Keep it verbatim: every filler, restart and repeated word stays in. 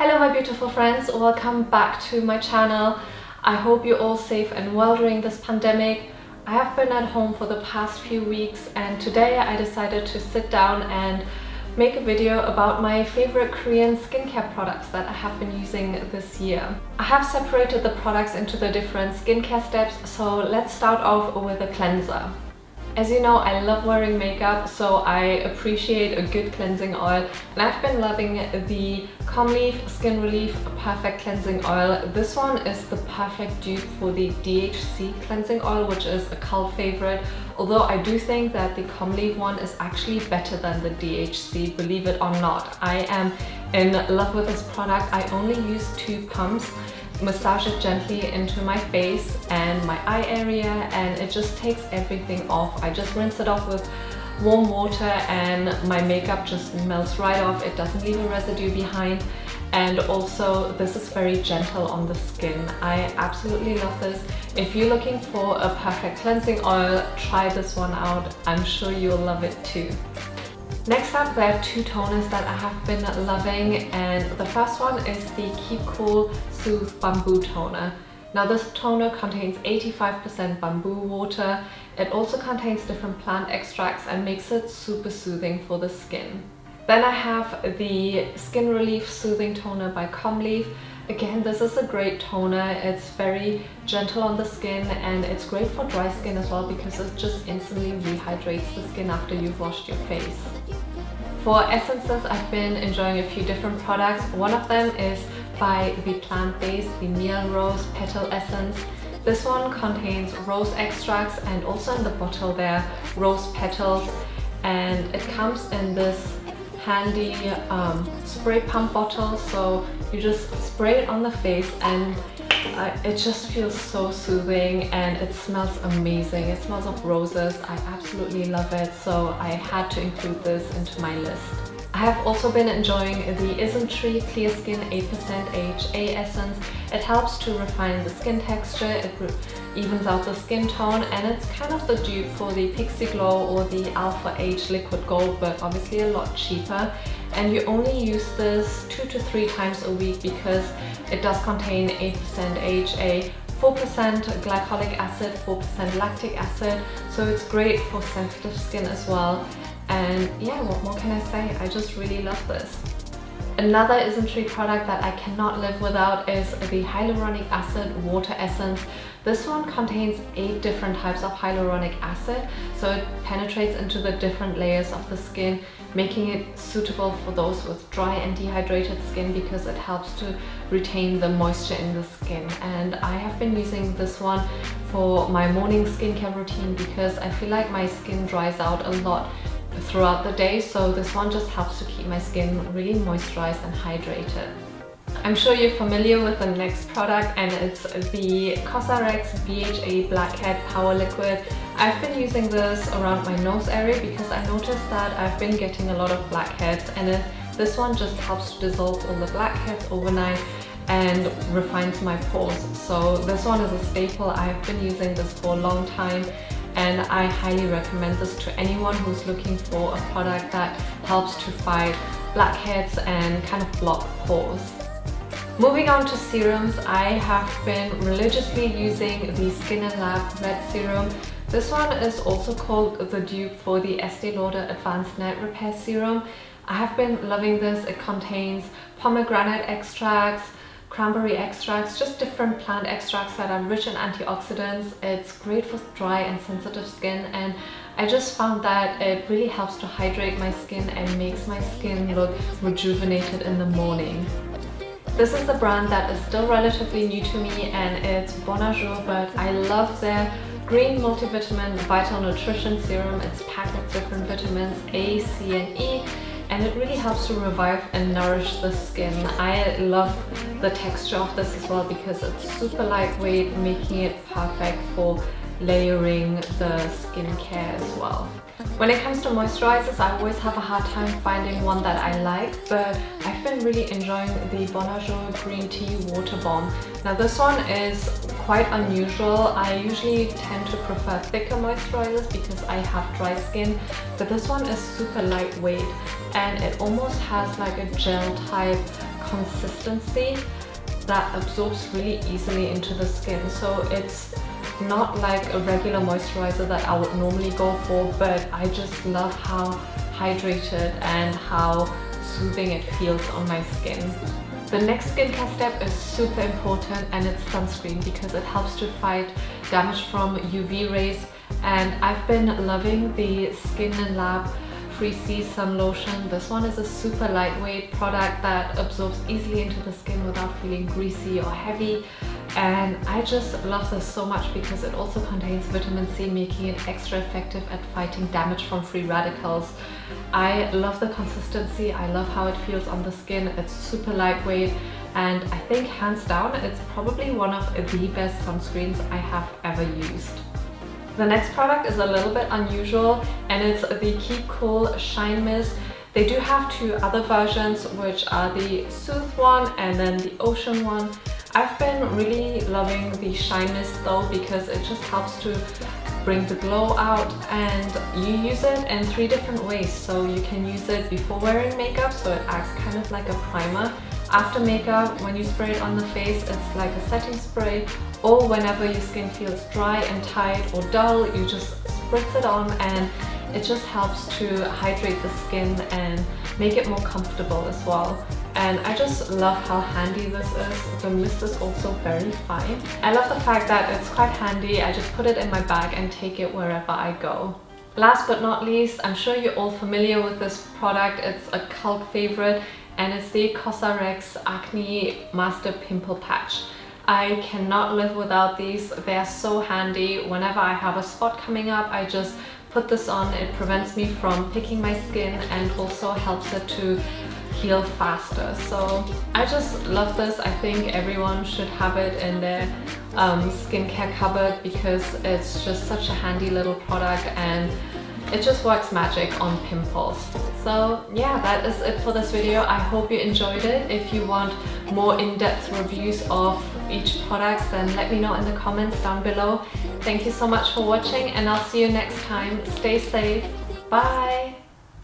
Hello my beautiful friends, welcome back to my channel. I hope you're all safe and well during this pandemic. I have been at home for the past few weeks and today I decided to sit down and make a video about my favorite Korean skincare products that I have been using this year. I have separated the products into the different skincare steps, so let's start off with a cleanser. As you know, I love wearing makeup, so I appreciate a good cleansing oil, and I've been loving the Commleaf Skin Relief Perfect Cleansing Oil. This one is the perfect dupe for the D H C cleansing oil, which is a cult favorite, although I do think that the Commleaf one is actually better than the D H C, believe it or not. I am in love with this product. I only use two pumps. Massage it gently into my face and my eye area and it just takes everything off. I just rinse it off with warm water and my makeup just melts right off. It doesn't leave a residue behind, and also this is very gentle on the skin. I absolutely love this. If you're looking for a perfect cleansing oil, try this one out. I'm sure you'll love it too. Next up, there are two toners that I have been loving, and the first one is the Keep Cool Soothe Bamboo Toner. Now this toner contains eighty-five percent bamboo water. It also contains different plant extracts and makes it super soothing for the skin. Then I have the Skin Relief Soothing Toner by Commleaf. Again, this is a great toner. It's very gentle on the skin and it's great for dry skin as well because it just instantly rehydrates the skin after you've washed your face. For essences, I've been enjoying a few different products. One of them is by the plant-based, the Mielose Petal Essence. This one contains rose extracts and also in the bottle there, rose petals, and it comes in this handy um, spray pump bottle, so you just spray it on the face and uh, it just feels so soothing and it smells amazing. It smells of roses. I absolutely love it, so I had to include this into my list. I have also been enjoying the Isntree Clear Skin eight percent A H A Essence. It helps to refine the skin texture, it evens out the skin tone, and it's kind of the dupe for the Pixi Glow or the Alpha H Liquid Gold, but obviously a lot cheaper. And you only use this two to three times a week because it does contain eight percent A H A, four percent glycolic acid, four percent lactic acid, so it's great for sensitive skin as well. And yeah, what more can I say? I just really love this. Another Isntree product that I cannot live without is the Hyaluronic Acid Water Essence. This one contains eight different types of hyaluronic acid, so it penetrates into the different layers of the skin, making it suitable for those with dry and dehydrated skin because it helps to retain the moisture in the skin. And I have been using this one for my morning skincare routine because I feel like my skin dries out a lot throughout the day, so this one just helps to keep my skin really moisturized and hydrated. I'm sure you're familiar with the next product, and it's the Cosrx B H A Blackhead Power Liquid. I've been using this around my nose area because I noticed that I've been getting a lot of blackheads, and it, this one just helps to dissolve all the blackheads overnight and refines my pores. So this one is a staple. I've been using this for a long time, and I highly recommend this to anyone who's looking for a product that helps to fight blackheads and kind of block pores. Moving on to serums, I have been religiously using the Skin and Lab Red Serum. This one is also called the dupe for the Estee Lauder Advanced Night Repair Serum. I have been loving this. It contains pomegranate extracts, cranberry extracts, just different plant extracts that are rich in antioxidants. It's great for dry and sensitive skin, and I just found that it really helps to hydrate my skin and makes my skin look rejuvenated in the morning. This is a brand that is still relatively new to me, and it's Bonajour, but I love their green multivitamin Vital Nutrition Serum. It's packed with different vitamins A, C and E, and it really helps to revive and nourish the skin. I love the texture of this as well because it's super lightweight, making it perfect for layering the skincare as well. When it comes to moisturizers, I always have a hard time finding one that I like, but I've been really enjoying the Bonajour Green Tea Water Balm. Now this one is quite unusual. I usually tend to prefer thicker moisturizers because I have dry skin, but this one is super lightweight and it almost has like a gel type consistency that absorbs really easily into the skin, so it's not like a regular moisturizer that I would normally go for, but I just love how hydrated and how soothing it feels on my skin. The next skincare step is super important, and it's sunscreen, because it helps to fight damage from U V rays. And I've been loving the Skin and Lab Pixi sun lotion. This one is a super lightweight product that absorbs easily into the skin without feeling greasy or heavy, and I just love this so much because it also contains vitamin C, making it extra effective at fighting damage from free radicals. I love the consistency, I love how it feels on the skin, it's super lightweight, and I think hands down it's probably one of the best sunscreens I have ever used. The next product is a little bit unusual, and it's the Keep Cool Shine Mist. They do have two other versions, which are the Soothe one and then the Ocean one. I've been really loving the Shine Mist though, because it just helps to bring the glow out, and you use it in three different ways. So you can use it before wearing makeup, so it acts kind of like a primer. After makeup, when you spray it on the face, it's like a setting spray, or whenever your skin feels dry and tight or dull, you just spritz it on, and it just helps to hydrate the skin and make it more comfortable as well. And I just love how handy this is. The mist is also very fine. I love the fact that it's quite handy. I just put it in my bag and take it wherever I go. Last but not least, I'm sure you're all familiar with this product. It's a cult favorite, and it's the Cosrx Acne Master Pimple Patch. I cannot live without these. They're so handy. Whenever I have a spot coming up, I just put this on. It prevents me from picking my skin and also helps it to heal faster. So I just love this. I think everyone should have it in their um, skincare cupboard, because it's just such a handy little product, and it just works magic on pimples. So yeah, that is it for this video. I hope you enjoyed it. If you want more in-depth reviews of each product, then let me know in the comments down below. Thank you so much for watching, and I'll see you next time. Stay safe. Bye!